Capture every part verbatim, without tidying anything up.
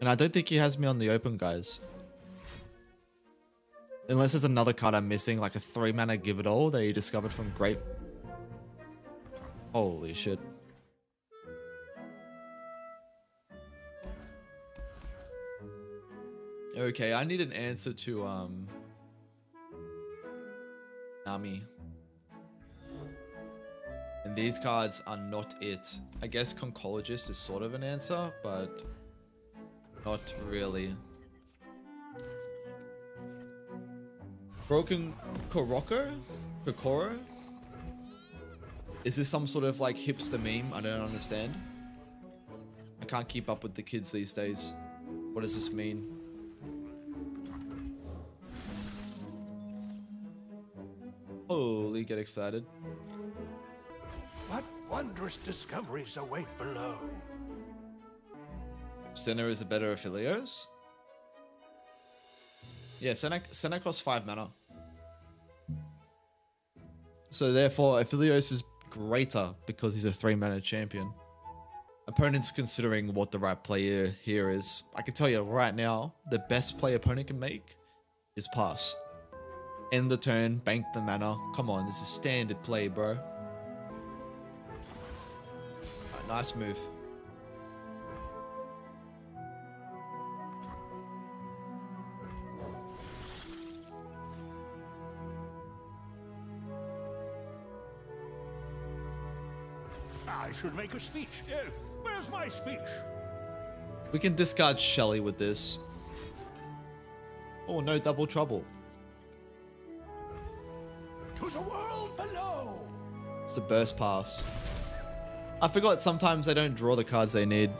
And I don't think he has me on the open, guys. Unless there's another card I'm missing, like a three mana give it all that you discovered from Great. Holy shit. Okay, I need an answer to um Nami. And these cards are not it. I guess Conchologist is sort of an answer, but not really. Broken Koroko? Kokoro? Is this some sort of like hipster meme? I don't understand. I can't keep up with the kids these days. What does this mean? Holy, get excited. What wondrous discoveries await below? Senna is a better Aphelios? Yeah, Senna, Senna costs five mana. So therefore, Aphelios is greater because he's a three mana champion. Opponents considering what the right player here is. I can tell you right now, the best play opponent can make is pass. End the turn, bank the mana. Come on, this is standard play, bro. Right, nice move. I should make a speech. Where's my speech? We can discard Shelly with this. Oh, no double trouble. To the world below. It's a burst pass. I forgot sometimes they don't draw the cards they need.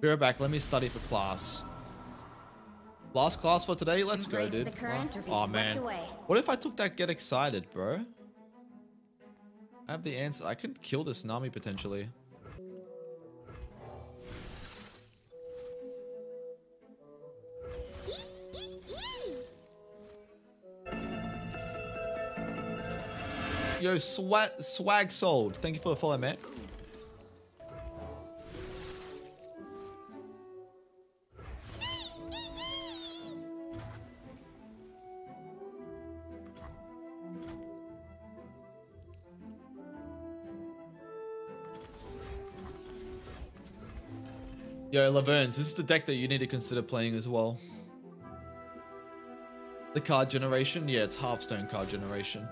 Be right back, let me study for class. Last class for today? Let's Embrace go, dude. Oh, man. Away. What if I took that Get Excited, bro? I have the answer. I could kill this Nami, potentially. Yo, swag, swag sold. Thank you for the follow, man. Yo, Laverne's, this is the deck that you need to consider playing as well. The card generation? Yeah, it's Hearthstone card generation.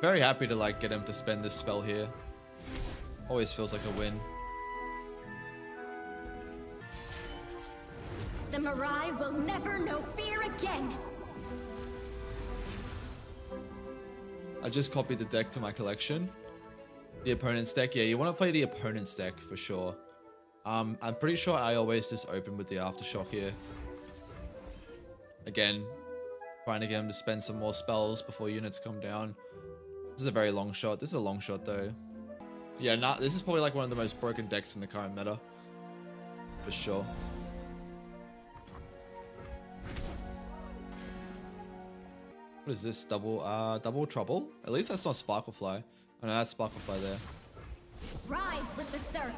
Very happy to like get him to spend this spell here. Always feels like a win. The Mirai will never know fear again. I just copied the deck to my collection. The opponent's deck? Yeah, you want to play the opponent's deck for sure. Um, I'm pretty sure I always just open with the Aftershock here. Again, trying to get him to spend some more spells before units come down. This is a very long shot. This is a long shot though. Yeah, nah, this is probably like one of the most broken decks in the current meta. For sure. What is this? Double, uh, double trouble? At least that's not Sparklefly. Oh no, that's Sparklefly there. Rise with the surf.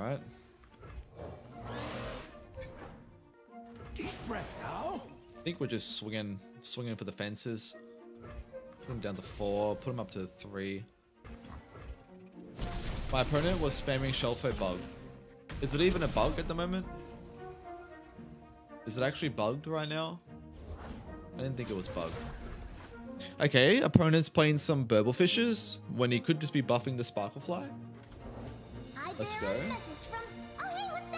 Alright. Deep breath now. I think we're just swinging, swinging for the fences. Put him down to four. Put him up to three. My opponent was spamming Shelfo Bug. Is it even a bug at the moment? Is it actually bugged right now? I didn't think it was bugged. Okay, opponent's playing some Burble Fishes when he could just be buffing the Sparklefly. Let's go. From... Oh, hey, what's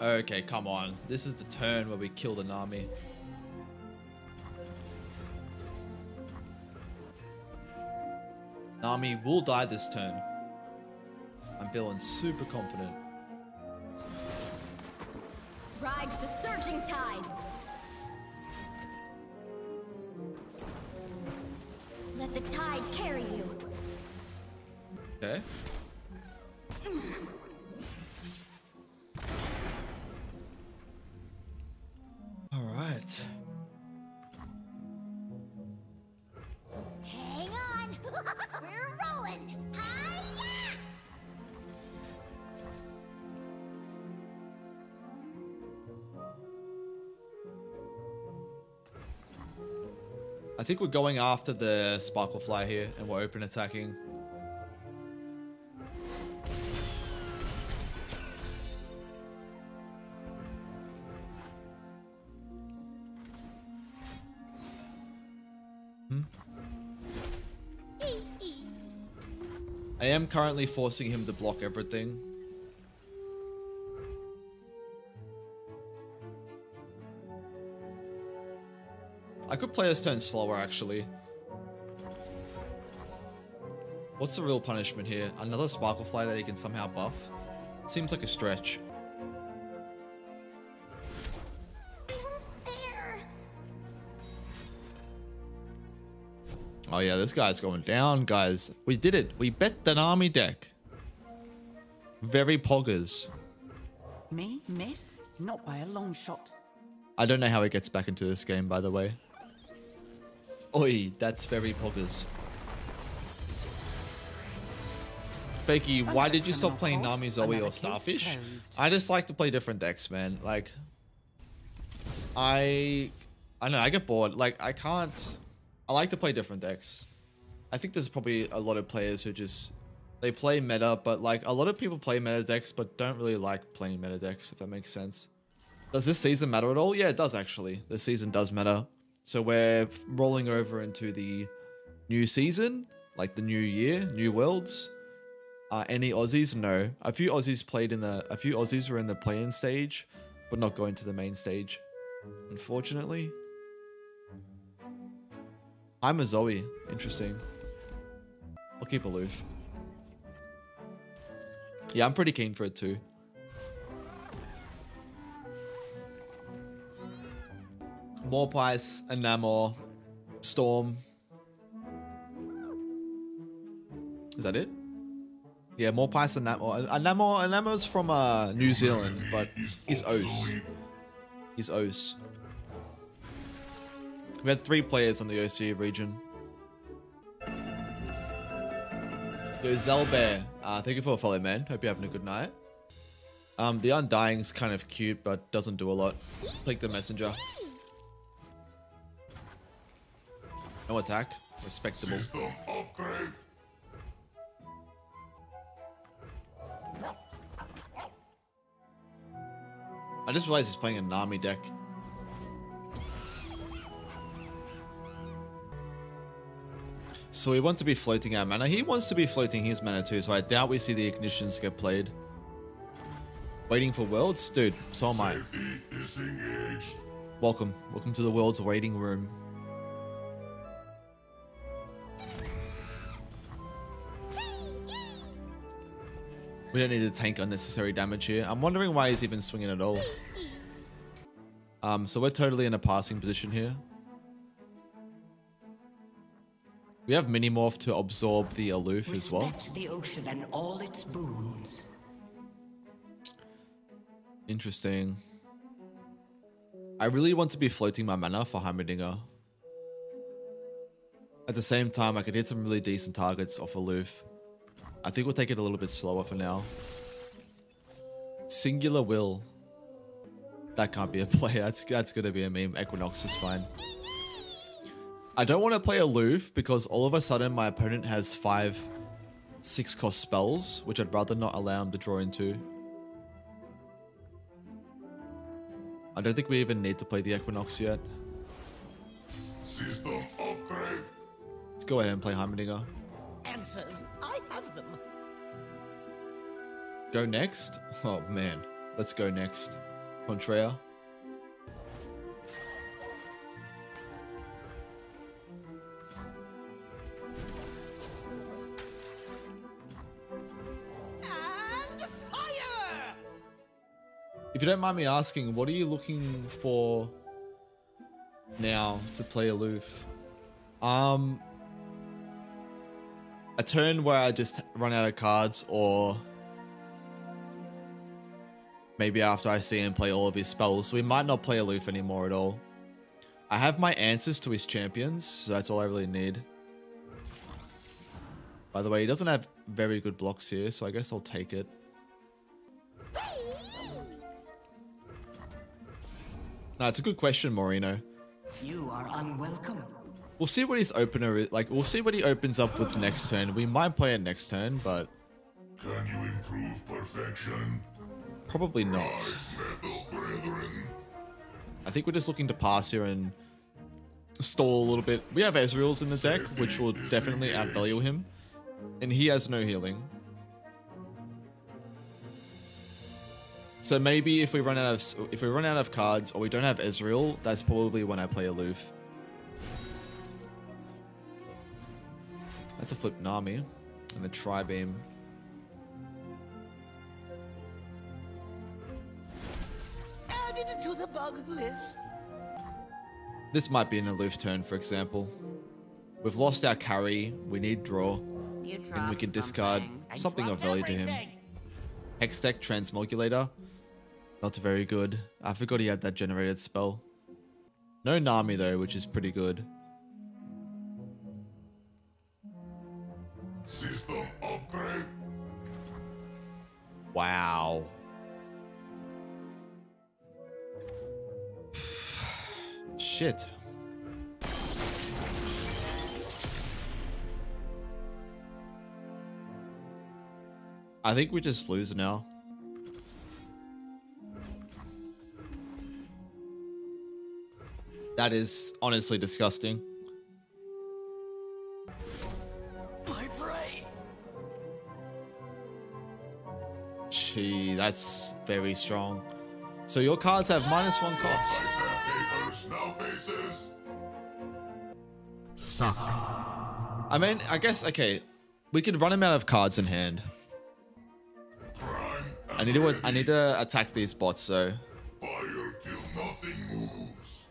that? Okay, come on. This is the turn where we kill the Nami. Nami will die this turn. I'm feeling super confident. Ride the surging tides. Let the tide carry you. Okay. All right. Hang on. Where I think we're going after the Sparklefly here, and we're open attacking. Hmm. I am currently forcing him to block everything. I could play this turn slower, actually. What's the real punishment here? Another Sparklefly that he can somehow buff? It seems like a stretch. Oh yeah, this guy's going down, guys. We did it. We bet the Nami deck. Very poggers. Me? Miss? Not by a long shot. I don't know how he gets back into this game, by the way. Oi, that's very poggers. Fakey, why did you stop playing Nami, Zoe, or Starfish? I just like to play different decks, man. Like, I... I don't know, I get bored. Like, I can't... I like to play different decks. I think there's probably a lot of players who just... They play meta, but like, a lot of people play meta decks, but don't really like playing meta decks, if that makes sense. Does this season matter at all? Yeah, it does, actually. This season does matter. So we're rolling over into the new season, like the new year, new worlds. Uh, any Aussies? No. A few Aussies played in the, a few Aussies were in the play-in stage, but not going to the main stage, unfortunately. I'm a Zoe. Interesting. I'll keep aloof. Yeah, I'm pretty keen for it too. Morpheus, Enamor, Storm. Is that it? Yeah, Morpheus, Enamor. Enamor, Enamor's from uh, New Zealand, but he's O S. He's O S. We had three players on the O C region. Yo, Zelbear. Uh, thank you for a follow, man. Hope you're having a good night. Um, the Undying's kind of cute, but doesn't do a lot. Click the messenger. No attack. Respectable. System upgrade. I just realized he's playing a Nami deck. So we want to be floating our mana. He wants to be floating his mana too, so I doubt we see the ignitions get played. Waiting for worlds? Dude, so am I. Welcome. Welcome to the world's waiting room. We don't need to tank unnecessary damage here. I'm wondering why he's even swinging at all. Um, so we're totally in a passing position here. We have Minimorph to absorb the aloof as well. The ocean and all its boons. Interesting. I really want to be floating my mana for Heimerdinger. At the same time, I could hit some really decent targets off aloof. I think we'll take it a little bit slower for now. Singular Will. That can't be a play. That's, that's going to be a meme. Equinox is fine. I don't want to play aloof because all of a sudden my opponent has five, six cost spells, which I'd rather not allow him to draw into. I don't think we even need to play the Equinox yet. System upgrade. Let's go ahead and play Heimerdinger. Answers, I have them. Go next? Oh man, let's go next. Contrea. If you don't mind me asking, what are you looking for now to play aloof? Um, a turn where I just run out of cards, or maybe after I see him play all of his spells. We might not play aloof anymore at all. I have my answers to his champions, so that's all I really need. By the way, he doesn't have very good blocks here, so I guess I'll take it. No, it's a good question, Moreno. You are unwelcome. We'll see what his opener is. Like, we'll see what he opens up with next turn. We might play it next turn, but... Can you improve perfection? Probably not. Rise, metal brethren. I think we're just looking to pass here and stall a little bit. We have Ezreal's in the deck, which will definitely outvalue him. And he has no healing. So maybe if we run out of if we run out of cards or we don't have Ezreal, that's probably when I play aloof. That's a flip Nami and the Tri-beam. Added it to the bug list. This might be an aloof turn, for example. We've lost our carry. We need draw, and we can discard something, something of value everything. to him. Hextech Transmulculator, not very good. I forgot he had that generated spell. No Nami though, which is pretty good. System upgrade. Wow. Shit. I think we just lose now. That is honestly disgusting. My brain. Gee, that's very strong. So your cards have minus one cost. Suck. I mean, I guess, okay. We could run him out of cards in hand. I need to I need to attack these bots, so fire till nothing moves.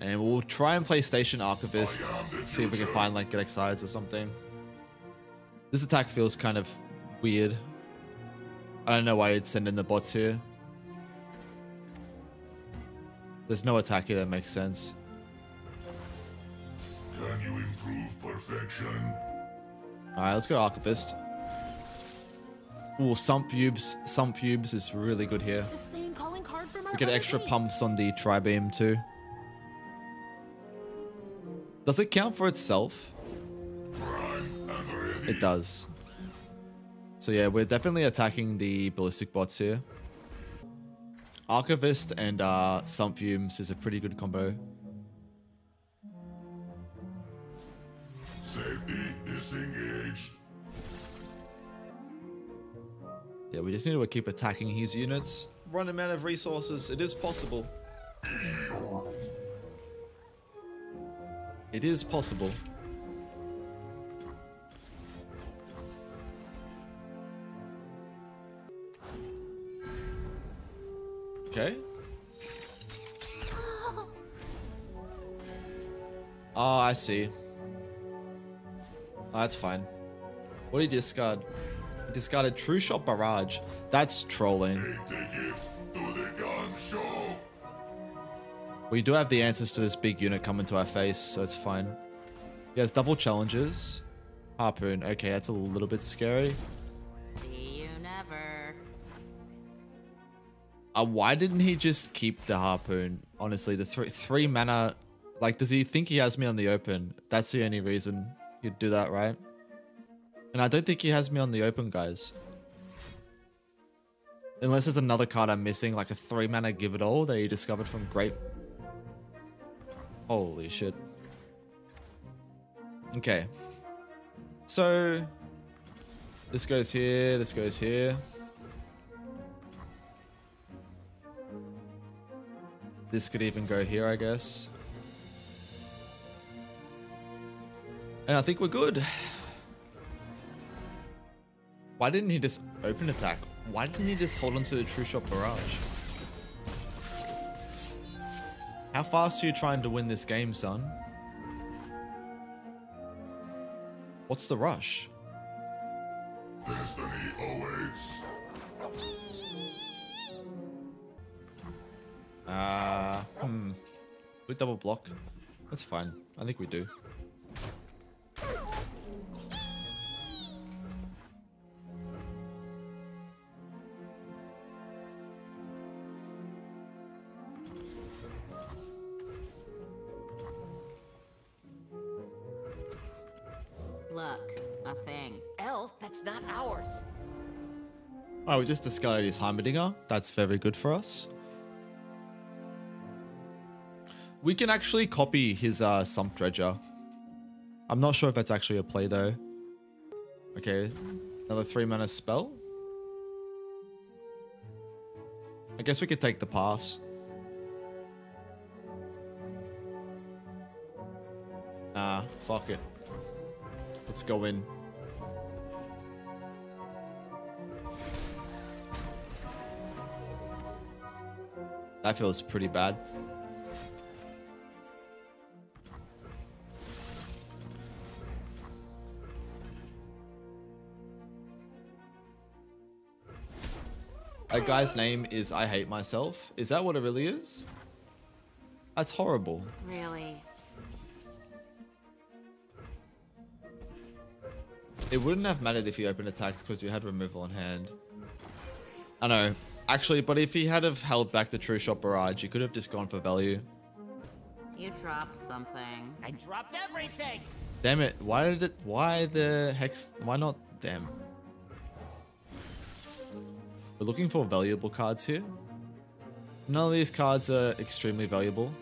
And we'll try and play Station Archivist, see if we can find like Get Excited or something. This attack feels kind of weird. I don't know why you'd send in the bots here. There's no attack here that makes sense. Can you improve perfection? Alright, let's go Archivist. Ooh, Sump Fumes. Sump Fumes is really good here. The same calling card from our we get extra base. pumps on the Tri-beam too. Does it count for itself? Prime and ready. It does. So yeah, we're definitely attacking the ballistic bots here. Archivist and uh, Sump Fumes is a pretty good combo. Safety disengaged. Yeah, we just need to keep attacking his units. Run him out of resources. It is possible. It is possible. Okay. Oh, I see. Oh, that's fine. What did he discard? He discarded True Shot Barrage. That's trolling. We do have the answers to this big unit coming to our face, so it's fine. He has double challenges. Harpoon. Okay, that's a little bit scary. See you never. Uh, why didn't he just keep the Harpoon? Honestly, the three three mana, like, does he think he has me on the open? That's the only reason he'd do that, right? And I don't think he has me on the open, guys. Unless there's another card I'm missing, like a three mana Give It All that you discovered from Great. Holy shit. Okay. So, this goes here, this goes here. This could even go here, I guess. And I think we're good. Why didn't he just open attack? Why didn't he just hold onto the True Shot Barrage? How fast are you trying to win this game, son? What's the rush? Destiny awaits. Uh, hmm. We double block. That's fine. I think we do. nothing. Elle, that's not ours. Alright, we just discarded his Heimerdinger. That's very good for us. We can actually copy his uh, Sump Dredger. I'm not sure if that's actually a play though. Okay, another three mana spell. I guess we could take the pass. Nah, fuck it. Let's go in. That feels pretty bad. That guy's name is I Hate Myself. Is that what it really is? That's horrible. Really? It wouldn't have mattered if he opened attacked because you had removal on hand. I know. Actually, but if he had have held back the True Shot Barrage, he could have just gone for value. You dropped something. I dropped everything! Damn it. Why did it... Why the Hex... Why not... Damn. We're looking for valuable cards here. None of these cards are extremely valuable.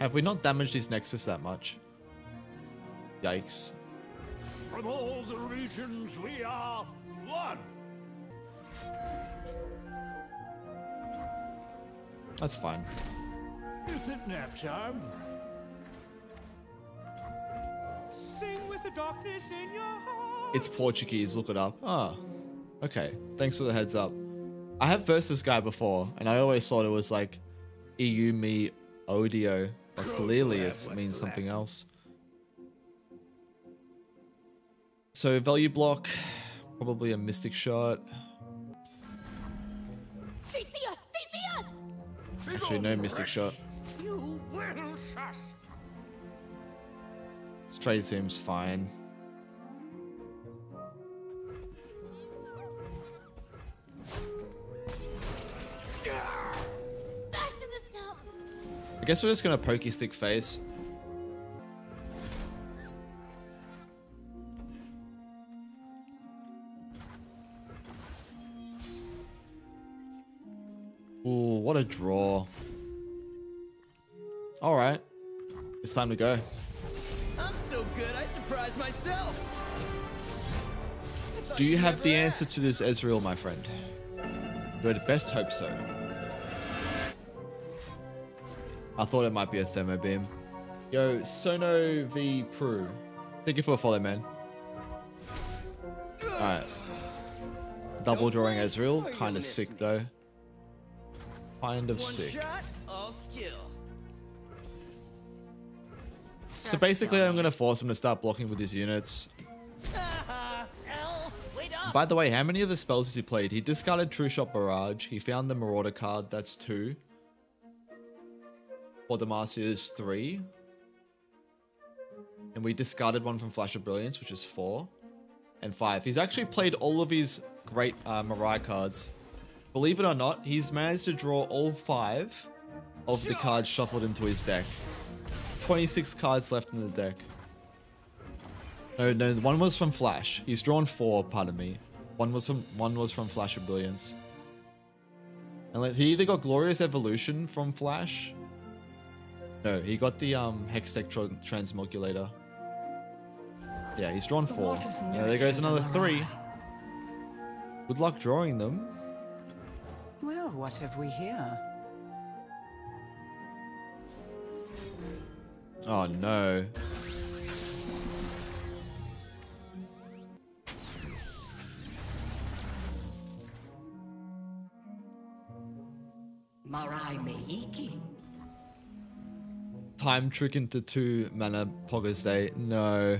Have we not damaged his Nexus that much? Yikes. From all the regions we are one. That's fine. Is it nap time? Sing with the darkness in your heart. It's Portuguese, look it up. Ah. Okay, thanks for the heads up. I have versed this guy before, and I always thought it was like E U me Odio, but clearly it means something else. So value block, probably a Mystic Shot. They see us! They see us! Actually, no Mystic Shot. This trade seems fine. I guess we're just gonna pokey stick face. Ooh, what a draw. Alright. It's time to go. I'm so good I surprised myself. I Do you have the asked. answer to this Ezreal, my friend? You had best hope so. I thought it might be a thermo beam. Yo, Sono V Pru. Thank you for a follow, man. Alright. Double drawing Ezreal. Kind of sick, though. Kind of sick. So basically, I'm going to force him to start blocking with his units. By the way, how many of the spells has he played? He discarded True Shot Barrage. He found the Marauder card. That's two. Or Demacia is three. And we discarded one from Flash of Brilliance, which is four. And five. He's actually played all of his great uh, Mirai cards. Believe it or not, he's managed to draw all five of the cards shuffled into his deck. twenty-six cards left in the deck. No, no, one was from Flash. He's drawn four, pardon me. One was from, one was from Flash of Brilliance. And he either got Glorious Evolution from Flash... No, he got the um, Hextech Transmulculator. Yeah, he's drawn four. Yeah, there goes another three. Good luck drawing them. Well, what have we here? Oh no. Marai Meiki. Time Trick into two mana Progress Day. No.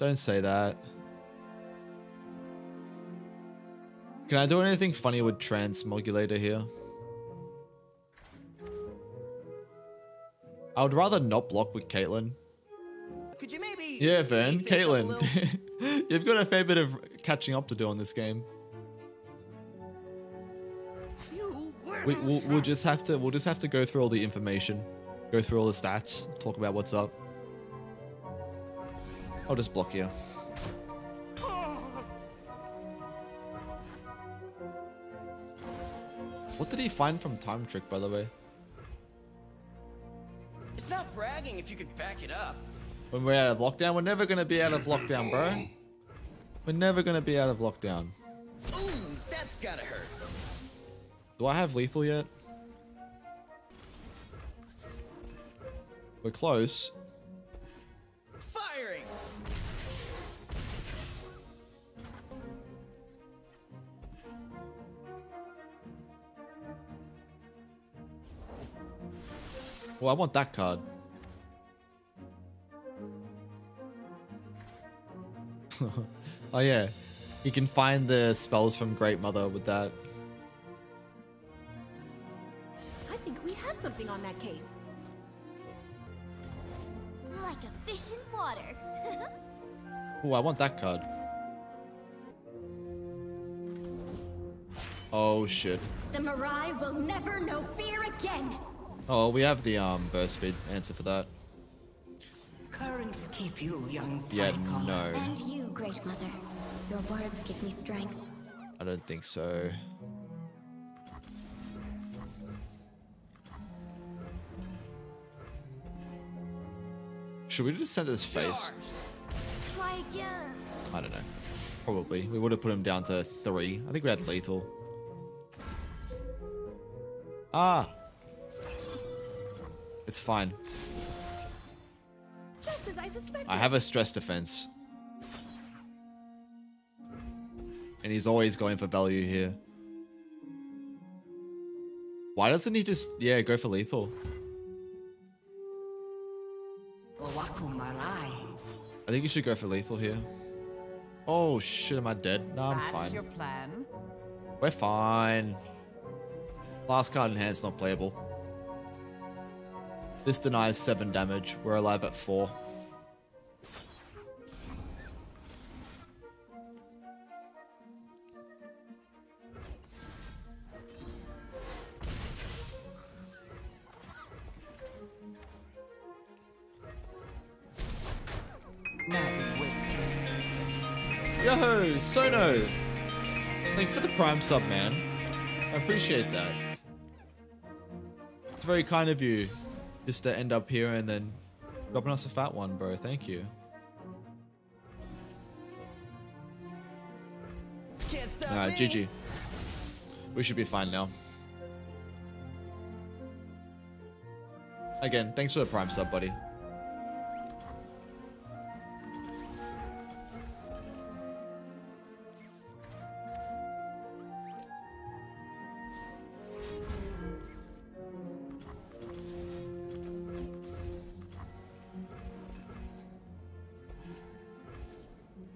Don't say that. Can I do anything funny with Transmogulator here? I would rather not block with Caitlyn. Could you maybe yeah, Ben. Caitlyn. Little... You've got a fair bit of catching up to do on this game. We, we'll, we'll just have to we'll just have to go through all the information, go through all the stats, talk about what's up. I'll just block you. What did he find from Time Trick, by the way? It's not bragging if you can back it up. When we're out of lockdown, we're never gonna be out of lockdown, bro. We're never gonna be out of lockdown. Ooh, that's gotta hurt. Do I have lethal yet? We're close. Firing. Well, I want that card. Oh yeah, you can find the spells from Great Mother with that. I think we have something on that case. Like a fish in water. Oh, I want that card. Oh shit. The Mirai will never know fear again. Oh, we have the um burst speed answer for that. Currents keep you young. Yeah, no. And you, Great Mother. Your words give me strength. I don't think so. Should we just send his face? Try again. I don't know. Probably. We would have put him down to three. I think we had lethal. Ah. It's fine. Just as I suspected. I have a stress defense. And he's always going for value here. Why doesn't he just, yeah, go for lethal? I think you should go for lethal here. Oh shit, am I dead? No, I'm That's fine. Your plan. We're fine. Last card in hand's not playable. This denies seven damage. We're alive at four. Yo-ho, Sono! Thank you for the prime sub, man. I appreciate that. It's very kind of you. Just to end up here and then dropping us a fat one, bro. Thank you. Alright, G G. We should be fine now. Again, thanks for the prime sub, buddy.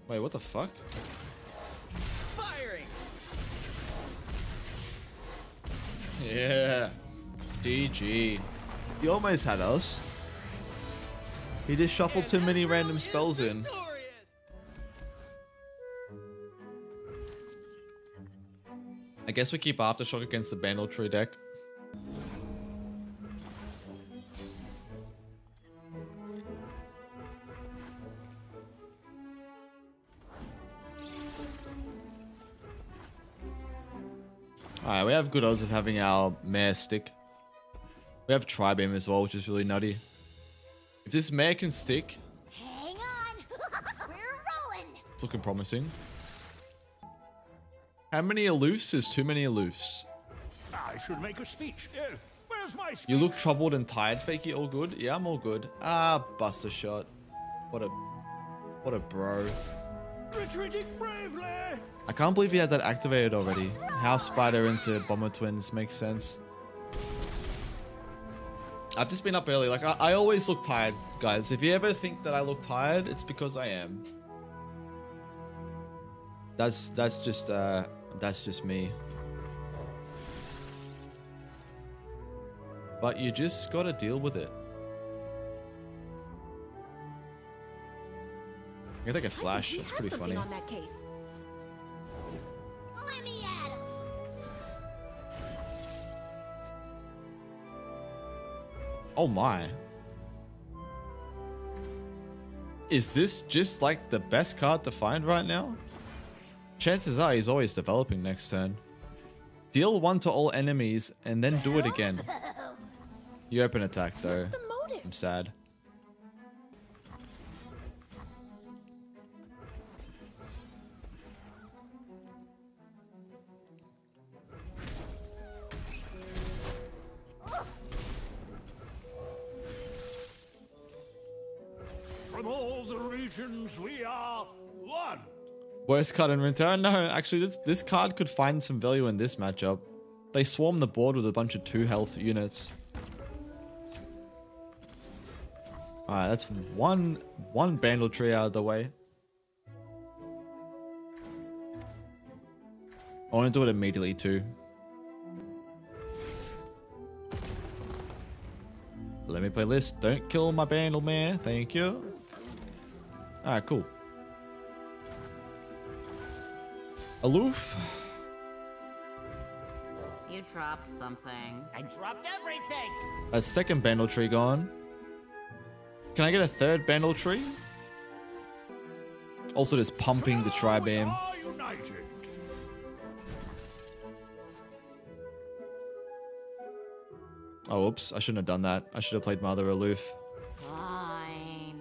Wait, what the fuck? Firing. Yeah. G G. He almost had us. He just shuffled too many random spells in. I guess we keep Aftershock against the Bandle Tree deck. Alright, we have good odds of having our mare stick. We have Tri-beam as well, which is really nutty. If this mare can stick... Hang on! We're rolling! It's looking promising. How many aloofs is too many aloofs? I should make a speech. Uh, where's my speech? You look troubled and tired, Fakey. All good? Yeah, I'm all good. Ah, Buster Shot. What a... What a bro. Retreating Braveland! I can't believe he had that activated already. House Spider into Bomber Twins makes sense. I've just been up early. Like, I, I always look tired, guys. If you ever think that I look tired, it's because I am. That's that's just uh that's just me. But you just gotta deal with it. I'm gonna take a flash. That's pretty funny. Oh my. Is this just like the best card to find right now? Chances are he's always developing next turn. Deal one to all enemies and then do it again. You open attack though. I'm sad. From all the regions we are one. Worst card in return? No, actually this this card could find some value in this matchup. They swarm the board with a bunch of two health units. Alright, that's one one Bandle Tree out of the way. I want to do it immediately too. Let me play list. Don't kill my Bandle Mare. Thank you. Alright, cool. Aloof. You dropped something. I dropped everything. A second Bandle Tree gone. Can I get a third Bandle Tree? Also just pumping the Tri-beam. Oh, oops. I shouldn't have done that. I should have played my other aloof. Fine.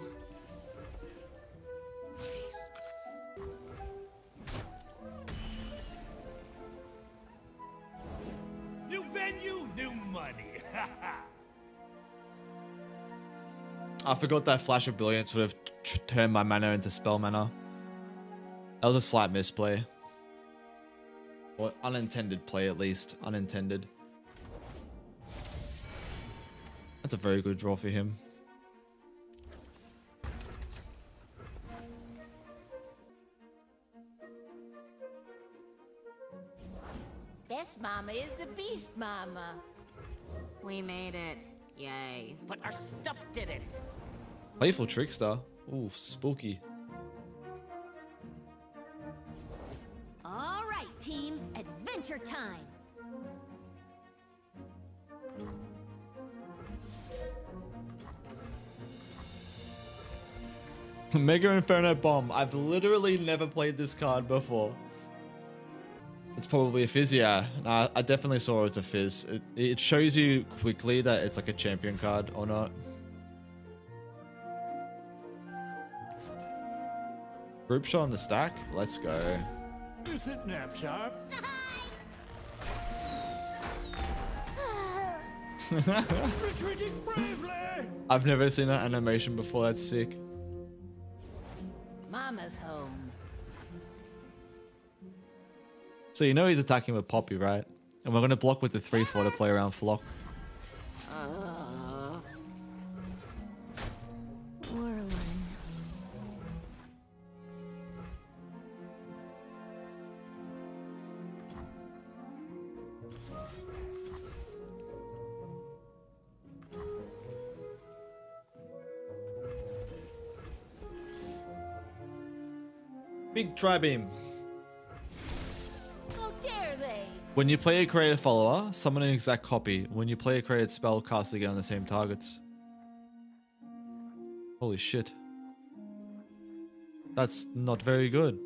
New venue, new money. I forgot that Flash of Brilliance would have turned my mana into spell mana. That was a slight misplay. Or unintended play, at least. Unintended. That's a very good draw for him. Best mama is the beast mama. We made it. Yay. But our stuff did it. Playful trickster. Ooh, spooky. All right, team. Adventure time. Mega Inferno Bomb. I've literally never played this card before. It's probably a Fizz, yeah. Nah, I definitely saw it as a Fizz. It, it shows you quickly that it's like a champion card or not. Group shot on the stack? Let's go. Is it nap shop? Retreating bravely. I've never seen that animation before. That's sick. Mama's home. So you know he's attacking with Poppy, right? And we're going to block with the three four to play around Flock. Uh, Big Tri-beam. When you play a created follower, summon an exact copy. When you play a created spell, cast again on the same targets. Holy shit. That's not very good.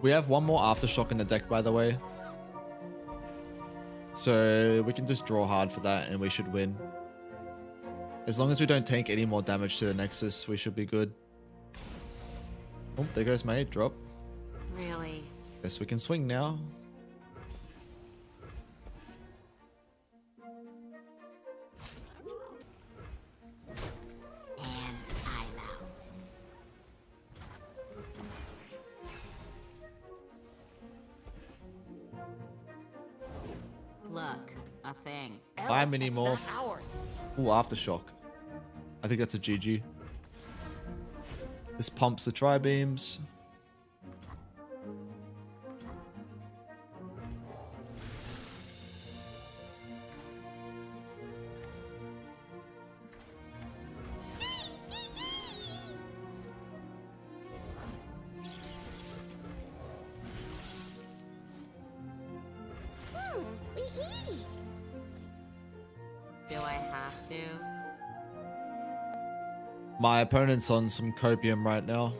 We have one more Aftershock in the deck, by the way. So we can just draw hard for that and we should win. As long as we don't tank any more damage to the Nexus, we should be good. Oh, there goes my eight drop. Really? Guess we can swing now. And I'm out. Look, a thing. Bye, Minimorph. Ooh, Aftershock. I think that's a G G. This pumps the Tri-beams. My opponent's on some copium right now.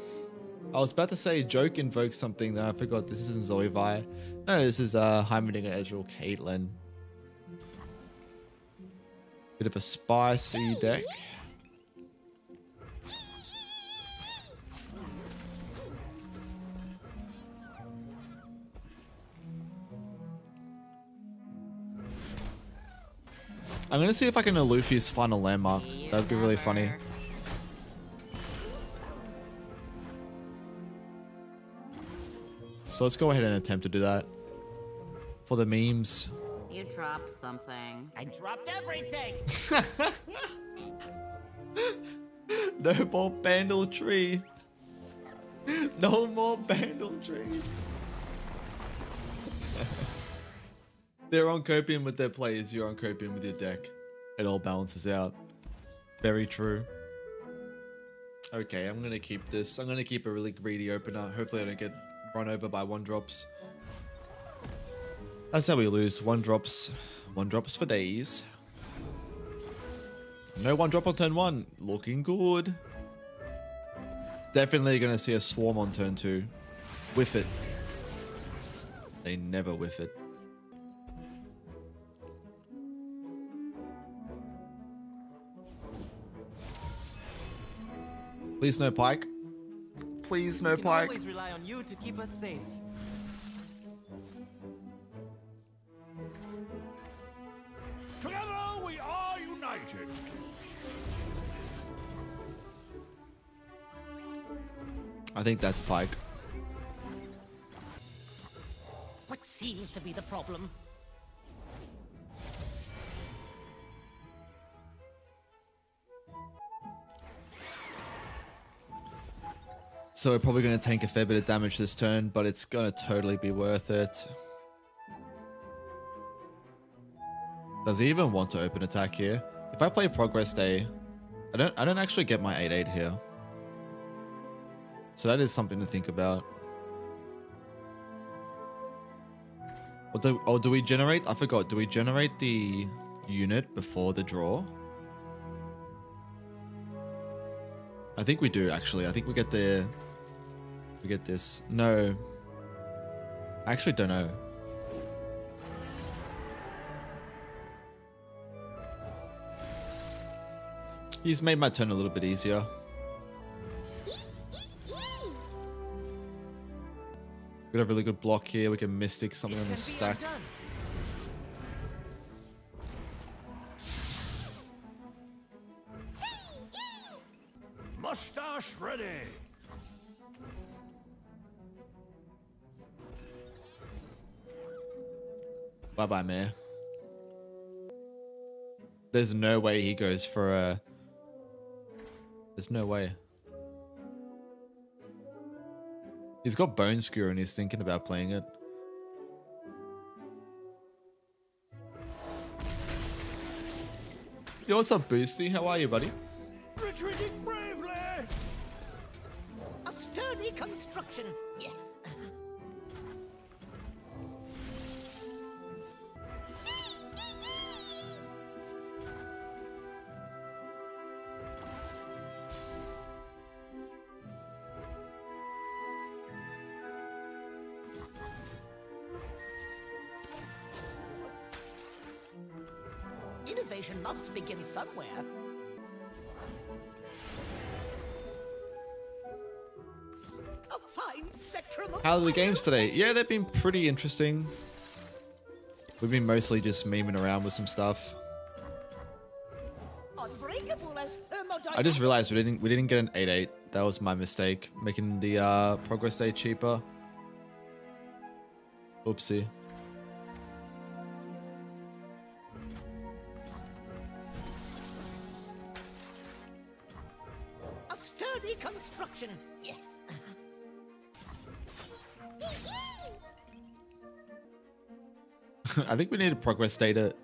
I was about to say Joke invokes something, then I forgot this isn't Zoe Vi. No, this is uh, Heimerdinger, Ezreal, Caitlyn. Bit of a spicy deck. I'm gonna see if I can elude his final landmark. That'd be really funny. So let's go ahead and attempt to do that. For the memes. You dropped something. I dropped everything! No more Bandle Tree. No more Bandle Tree. They're on copium with their players, you're on copium with your deck. It all balances out. Very true. Okay, I'm gonna keep this. I'm gonna keep a really greedy opener. Hopefully I don't get run over by one drops. That's how we lose. One drops. One drops for days. No one drop on turn one. Looking good. Definitely gonna see a swarm on turn two. Whiff it. They never whiff it. Please no Pyke. Please no Pyke. We can always rely on you to keep us safe. Together we are united. I think that's Pyke. What seems to be the problem? So we're probably going to tank a fair bit of damage this turn, but it's going to totally be worth it. Does he even want to open attack here? If I play Progress Day, I don't I don't actually get my eight eight here. So that is something to think about. Or do, oh, do we generate? I forgot. Do we generate the unit before the draw? I think we do, actually. I think we get the... We get this. No. I actually don't know. He's made my turn a little bit easier. We got a really good block here. We can Mystic something on the stack. Mustache ready. Bye bye, man. There's no way he goes for a. There's no way. He's got Bone Skewer and he's thinking about playing it. Yo, what's up, Boosty? How are you, buddy? Retreating bravely. A sturdy construction. Yeah. Innovation must begin somewhere. How are the games today? Yeah, they've been pretty interesting. We've been mostly just memeing around with some stuff. I just realized we didn't we didn't get an eight eight. That was my mistake, making the uh, Progress Day cheaper. Oopsie. A sturdy construction. Yeah. I think we need a Progress Day to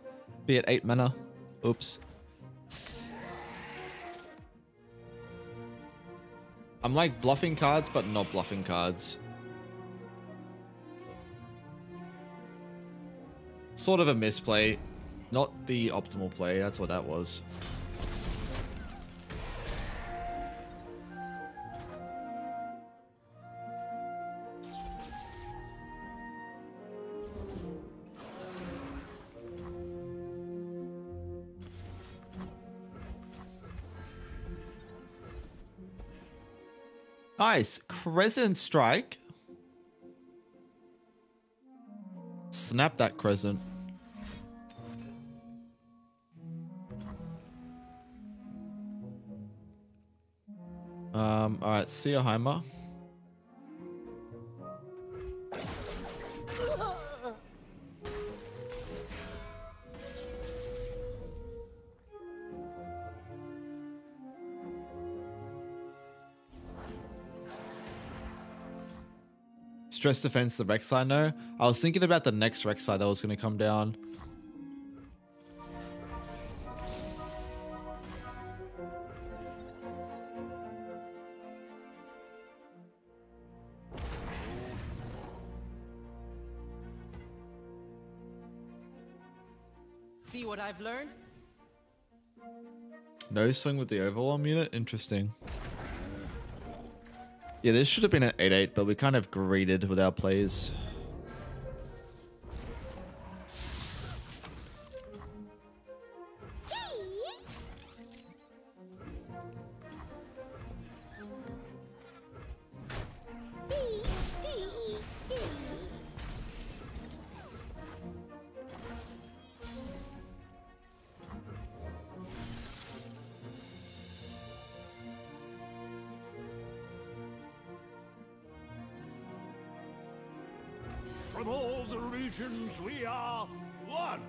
be at eight mana. Oops. I'm like bluffing cards, but not bluffing cards. Sort of a misplay. Not the optimal play. That's what that was. Nice. Crescent Strike. Snap that Crescent. Um, alright, see ya, Heimer. Stress defense the Rek'Sai, no. I was thinking about the next Rek'Sai that was going to come down. I've learned. No swing with the overwhelm unit? Interesting. Yeah, this should have been an eight eight, but we kind of greeted with our plays. From all the regions, we are one.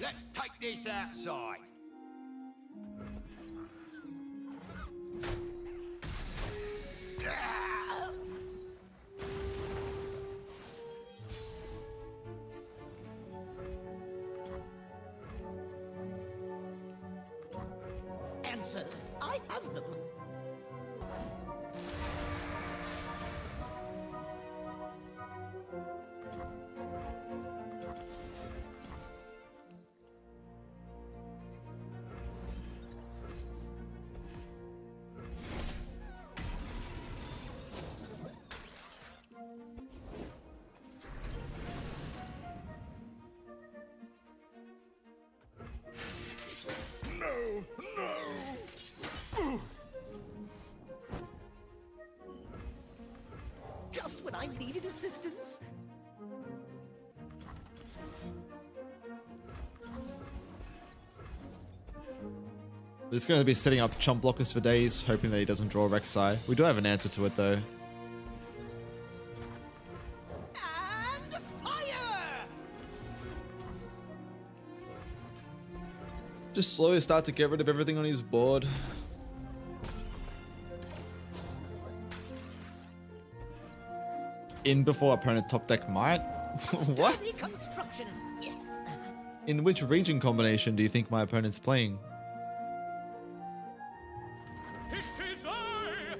Let's take this outside. Answers. I have them. When I needed assistance. He's going to be setting up chump blockers for days, hoping that he doesn't draw Rek'Sai. We do have an answer to it though. And fire! Just slowly start to get rid of everything on his board. In before opponent top deck might? What? Yeah. In which region combination do you think my opponent's playing? It is I.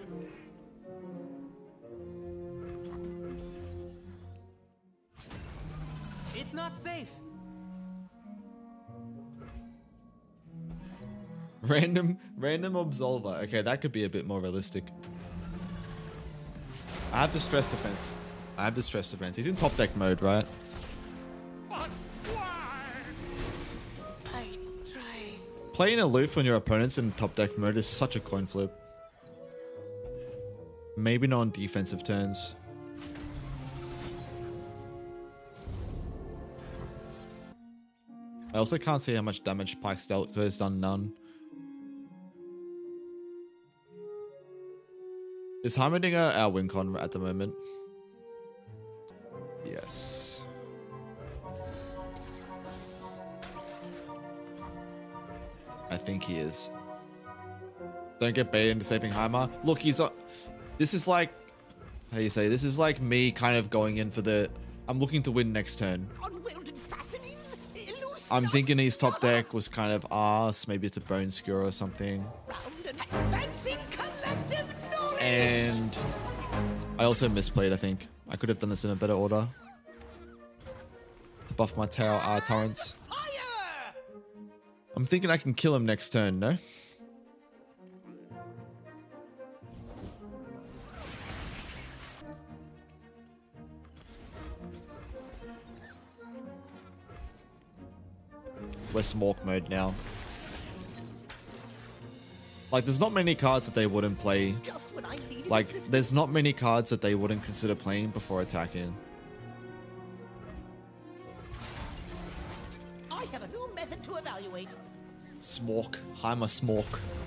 It's not safe. Random, random absolver. Okay, that could be a bit more realistic. I have the stress defense. I have the stress defense. He's in top deck mode, right? But why? I try. Playing aloof when your opponent's in top deck mode is such a coin flip. Maybe not on defensive turns. I also can't see how much damage Pyke's dealt because it's done none. Is Heimerdinger our win con at the moment? Yes. I think he is. Don't get baited into saving Heimer. Look, he's on. This is like, how do you say? This is like me kind of going in for the, I'm looking to win next turn. I'm thinking his top deck was kind of arse. Maybe it's a Bone Skewer or something. And I also misplayed, I think. I could have done this in a better order. To buff my tower, uh, torrents. I'm thinking I can kill him next turn, no? We're smork mode now. Like, there's not many cards that they wouldn't play. Like, there's not many cards that they wouldn't consider playing before attacking. I have a new method to evaluate. Smork. Heimer smork.